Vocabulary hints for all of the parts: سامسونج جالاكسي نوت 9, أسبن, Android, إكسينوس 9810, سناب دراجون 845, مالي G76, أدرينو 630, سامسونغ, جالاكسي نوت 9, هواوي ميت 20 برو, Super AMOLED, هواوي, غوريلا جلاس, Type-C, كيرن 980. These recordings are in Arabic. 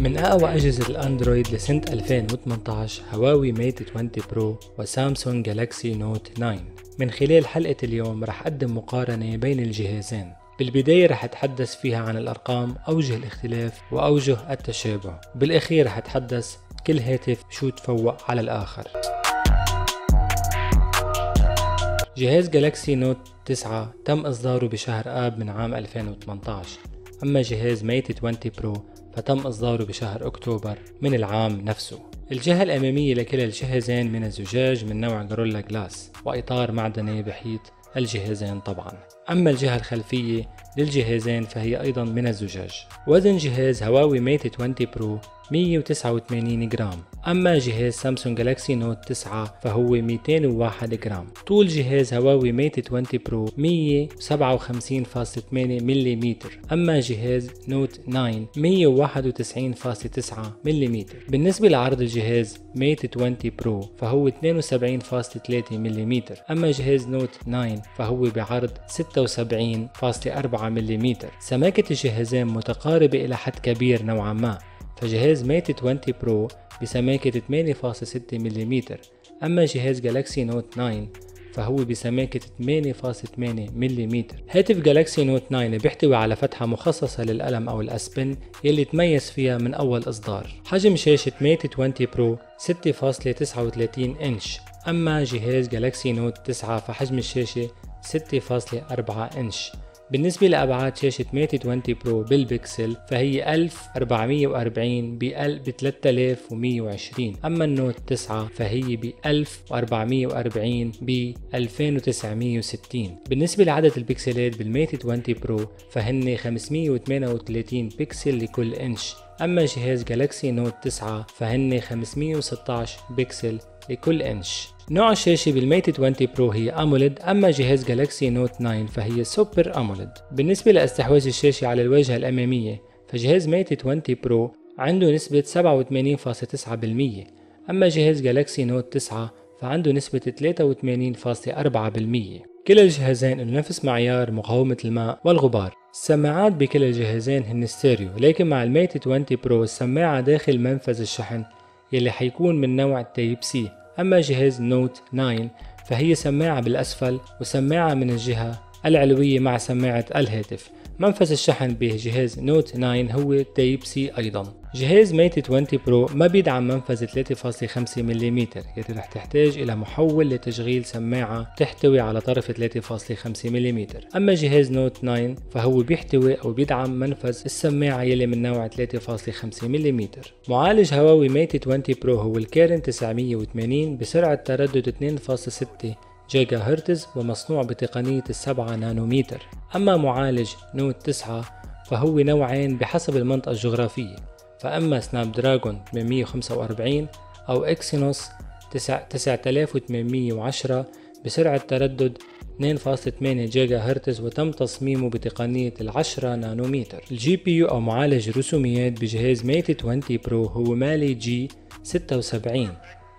من أقوى أجهزة الأندرويد لسنة 2018 هواوي ميت 20 برو وسامسونج جالاكسي نوت 9. من خلال حلقة اليوم رح أقدم مقارنة بين الجهازين. بالبداية رح أتحدث فيها عن الأرقام، أوجه الاختلاف وأوجه التشابه. بالأخير رح أتحدث كل هاتف شو تفوق على الآخر. جهاز جالاكسي نوت 9 تم إصداره بشهر آب من عام 2018، أما جهاز ميت 20 برو فتم إصداره بشهر أكتوبر من العام نفسه. الجهة الأمامية لكلا الجهازين من الزجاج من نوع غوريلا جلاس وإطار معدني بحيط الجهازين طبعا. أما الجهة الخلفية للجهازين فهي أيضا من الزجاج. وزن جهاز هواوي ميت 20 برو 189 جرام، أما جهاز سامسونج جالاكسي نوت 9 فهو 201 جرام. طول جهاز هواوي ميت 20 برو 157.8 ملم، أما جهاز نوت 9 191.9 ملم. بالنسبة لعرض الجهاز ميت 20 برو فهو 72.3 ملم، أما جهاز نوت 9 فهو بعرض 76.4 ملم. سماكة الجهازين متقاربة إلى حد كبير نوعا ما، فجهاز ميت 20 برو بسماكة 8.6 ملم، أما جهاز جالاكسي نوت 9 فهو بسماكة 8.8 ملم. هاتف جالاكسي نوت 9 بيحتوي على فتحة مخصصة للقلم أو الأسبن يلي تميز فيها من أول إصدار. حجم شاشة ميت 20 برو 6.39 إنش، أما جهاز جالاكسي نوت 9 فحجم الشاشة 6.4 إنش. بالنسبة لأبعاد شاشة ميت 20 برو بالبكسل فهي 1440 ب 3120، أما النوت 9 فهي ب 1440 ب 2960. بالنسبة لعدد البكسلات بالميت 20 برو فهن 538 بكسل لكل إنش، أما جهاز جالاكسي نوت 9 فهن 516 بكسل لكل إنش. نوع الشاشة بالميت 20 برو هي أموليد، أما جهاز جالاكسي نوت 9 فهي سوبر أموليد. بالنسبة لاستحواذ الشاشة على الواجهة الأمامية فجهاز ميت 20 برو عنده نسبة 87.9%، أما جهاز جالاكسي نوت 9 فعنده نسبة 83.4%. كلا الجهازين له نفس معيار مقاومة الماء والغبار. السماعات بكلا الجهازين هن ستيريو، لكن مع الميت 20 برو السماعة داخل منفذ الشحن يلي حيكون من نوع التايب سي، أما جهاز نوت 9 فهي سماعة بالأسفل وسماعة من الجهة العلوية مع سماعة الهاتف. منفذ الشحن بجهاز نوت 9 هو تايب سي أيضا. جهاز ميت 20 برو ما بيدعم منفذ 3.5 ملم، يلي رح تحتاج إلى محول لتشغيل سماعة تحتوي على طرف 3.5 ملم، أما جهاز نوت 9 فهو بيحتوي أو بيدعم منفذ السماعة يلي من نوع 3.5 ملم. معالج هواوي ميت 20 برو هو الكيرن 980 بسرعة تردد 2.6 جيجا هرتز ومصنوع بتقنية 7 نانومتر، أما معالج نوت 9 فهو نوعين بحسب المنطقة الجغرافية، فأما سناب دراجون 845 أو إكسينوس 9810 بسرعة تردد 2.8 جيجا هرتز وتم تصميمه بتقنية 10 نانومتر. الجي بي يو أو معالج رسوميات بجهاز ميت 20 برو هو مالي G76،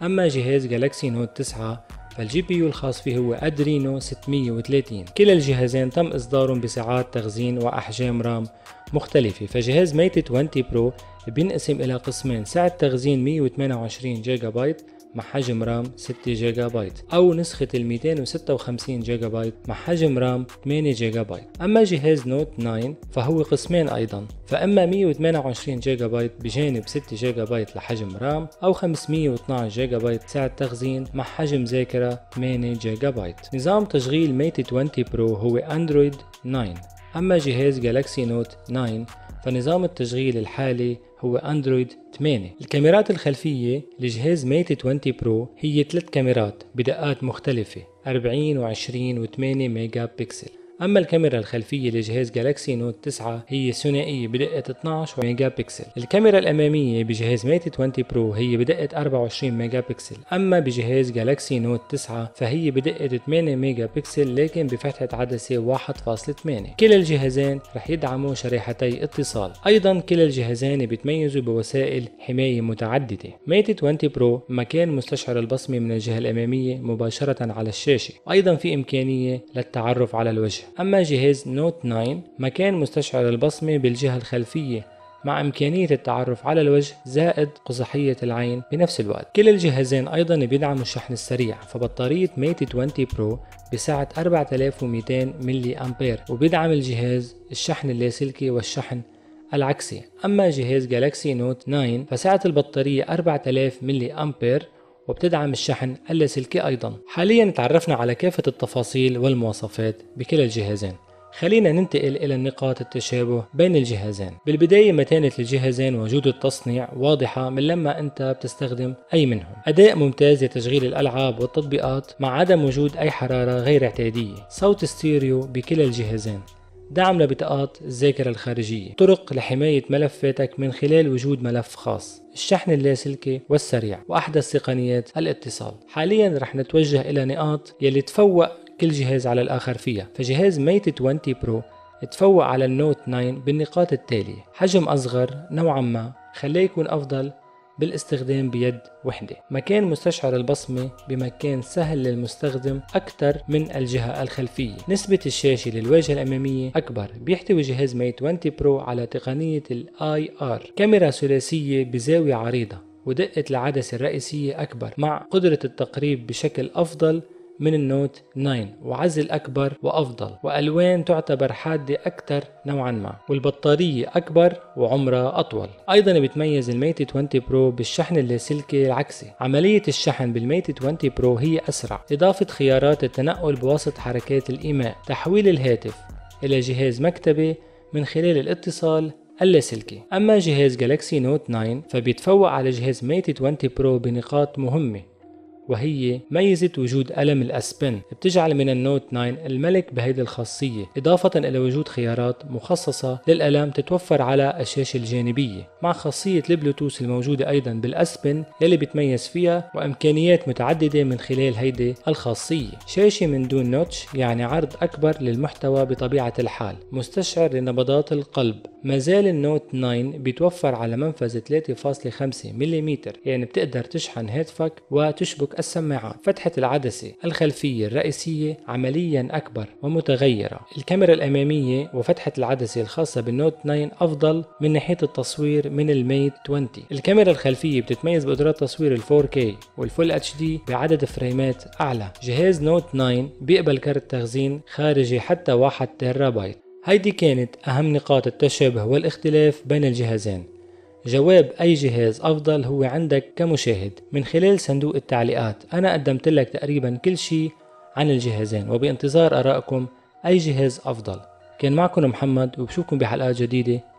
أما جهاز جالاكسي نوت 9 فالجي بي يو الخاص فيه هو أدرينو 630. كلا الجهازين تم إصدارهم بساعات تخزين وأحجام رام مختلفة، فجهاز ميت 20 برو بينقسم إلى قسمين، سعة تخزين 128 جيجا بايت مع حجم رام 6 جيجا بايت، أو نسخة ال 256 جيجا بايت مع حجم رام 8 جيجا بايت. أما جهاز نوت 9 فهو قسمين أيضا، فأما 128 جيجا بايت بجانب 6 جيجا بايت لحجم رام، أو 512 جيجا بايت سعة تخزين مع حجم ذاكرة 8 جيجا بايت. نظام تشغيل ميت 20 برو هو أندرويد 9، أما جهاز جالاكسي نوت 9 فنظام التشغيل الحالي هو أندرويد 8. الكاميرات الخلفية لجهاز ميت 20 برو هي 3 كاميرات بدقات مختلفة 40 و20 و8 ميجا بكسل، أما الكاميرا الخلفية لجهاز جالاكسي نوت 9 هي ثنائية بدقة 12 ميجا بكسل. الكاميرا الأمامية بجهاز ميت 20 برو هي بدقة 24 ميجا بكسل، أما بجهاز جالاكسي نوت 9 فهي بدقة 8 ميجا بكسل لكن بفتحة عدسة 1.8. كلا الجهازين رح يدعموا شريحتي اتصال. أيضا كلا الجهازين بيتميزوا بوسائل حماية متعددة. ميت 20 برو مكان مستشعر البصمة من الجهة الأمامية مباشرة على الشاشة، أيضا في إمكانية للتعرف على الوجه. الوجه. أما جهاز نوت 9 ما كان مستشعر البصمة بالجهة الخلفية مع إمكانية التعرف على الوجه زائد قزحية العين بنفس الوقت. كل الجهازين أيضا بيدعموا الشحن السريع، فبطارية ميت 20 برو بسعة 4200 ملي أمبير، وبيدعم الجهاز الشحن اللاسلكي والشحن العكسي. أما جهاز جالاكسي نوت 9 فسعة البطارية 4000 ملي أمبير وبتدعم الشحن اللاسلكي أيضا. حاليا تعرفنا على كافة التفاصيل والمواصفات بكل الجهازين، خلينا ننتقل إلى نقاط التشابه بين الجهازين. بالبداية متانة الجهازين وجودة التصنيع واضحة من لما أنت بتستخدم أي منهم. أداء ممتاز لتشغيل الألعاب والتطبيقات مع عدم وجود أي حرارة غير اعتيادية. صوت ستيريو بكل الجهازين. دعم لبطاقات الذاكرة الخارجية. طرق لحماية ملفاتك من خلال وجود ملف خاص. الشحن اللاسلكي والسريع وأحدث تقنيات الاتصال. حاليا رح نتوجه إلى نقاط يلي تفوق كل جهاز على الآخر فيها. فجهاز ميت 20 برو تفوق على النوت 9 بالنقاط التالية: حجم أصغر نوعا ما خليه يكون أفضل بالاستخدام بيد وحدة، مكان مستشعر البصمة بمكان سهل للمستخدم أكثر من الجهة الخلفية، نسبة الشاشة للواجهة الأمامية أكبر. بيحتوي جهاز ميت 20 برو على تقنية IR، كاميرا ثلاثية بزاوية عريضة ودقة العدسة الرئيسية أكبر مع قدرة التقريب بشكل أفضل من النوت 9 وعزل أكبر وأفضل، وألوان تعتبر حادة أكثر نوعا ما، والبطارية أكبر وعمرها أطول. أيضا بتميز الميت 20 برو بالشحن اللاسلكي العكسي. عملية الشحن بالميت 20 برو هي أسرع، إضافة خيارات التنقل بواسطة حركات الإيماء، تحويل الهاتف إلى جهاز مكتبي من خلال الاتصال اللاسلكي. أما جهاز جالاكسي نوت 9 فبيتفوق على جهاز ميت 20 برو بنقاط مهمة، وهي ميزة وجود قلم الأسبن بتجعل من النوت 9 الملك بهيدي الخاصية، إضافة إلى وجود خيارات مخصصة للقلم تتوفر على الشاشة الجانبية مع خاصية البلوتوث الموجودة أيضا بالأسبن يلي بتميز فيها، وإمكانيات متعددة من خلال هيدي الخاصية. شاشة من دون نوتش يعني عرض أكبر للمحتوى بطبيعة الحال، مستشعر لنبضات القلب. مازال النوت 9 بيتوفر على منفذ 3.5 ملم، يعني بتقدر تشحن هاتفك وتشبك السماعات. فتحة العدسة الخلفية الرئيسية عمليا أكبر ومتغيرة. الكاميرا الأمامية وفتحة العدسة الخاصة بالنوت 9 أفضل من ناحية التصوير من الميت 20. الكاميرا الخلفية بتتميز بقدرات تصوير ال 4K والفول اتش دي بعدد فريمات أعلى. جهاز نوت 9 بيقبل كارت تخزين خارجي حتى 1 تيرابايت. هيدي كانت أهم نقاط التشابه والاختلاف بين الجهازين. جواب أي جهاز أفضل هو عندك كمشاهد. من خلال صندوق التعليقات أنا قدمت لك تقريبا كل شيء عن الجهازين، وبانتظار آرائكم أي جهاز أفضل. كان معكم محمد، وبشوفكم بحلقات جديدة.